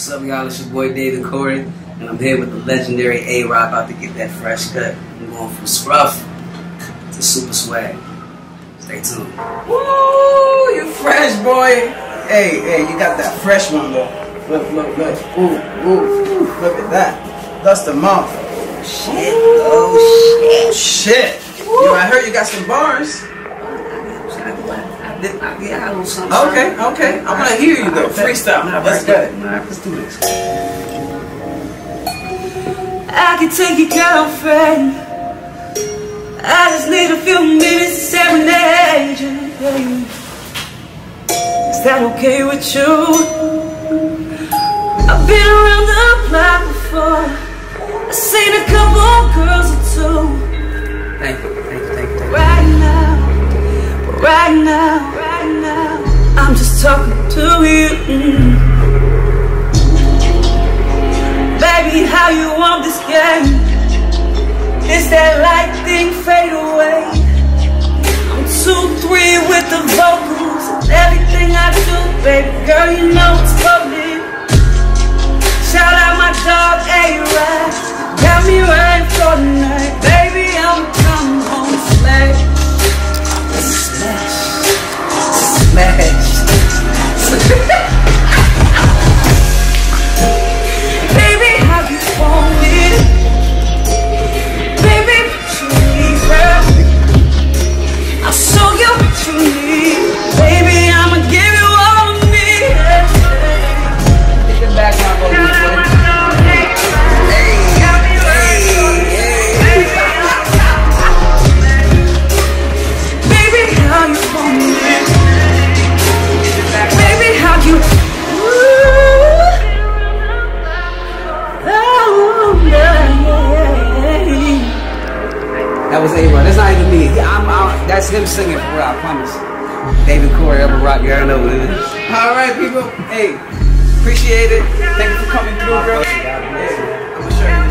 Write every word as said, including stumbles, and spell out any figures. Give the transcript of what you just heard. What's up, y'all? It's your boy David Corey, and I'm here with the legendary A-Rod, about to get that fresh cut. I'm going from scruff to super swag. Stay tuned. Woo! You fresh, boy! Hey, hey, you got that fresh one, though. Look, look, look. Ooh, ooh, look at that. That's the mouth. Shit, oh, shit. Shit. Woo. Yo, I heard you got some bars. I, yeah, I know something. Okay, okay. I want to hear you though. Freestyle. Nah, let's go. Nah, let's do this. I can take your girlfriend. I just need a few minutes to serenade you, baby. Is that okay with you? I've been around the block before. I've seen a couple of girls or two. Thank you, thank you, thank you. Right now, right now. I'm just talking to you. Mm. Baby, how you want this game? Is that light thing fade away? I'm two three with the vocals and everything I do, baby girl, you know it's for me. Shout out my dog, A-Rod, got me right for the night. Baby, I'm coming home slay. Slash, slash. That was A-Rod. That's not even me. Yeah, I'm out. That's him singing for real, I promise. David Corey, I'm a rock. You already know what it is. All right, people. Hey, appreciate it. Thank you for coming through, girl. Hey, I'm sure.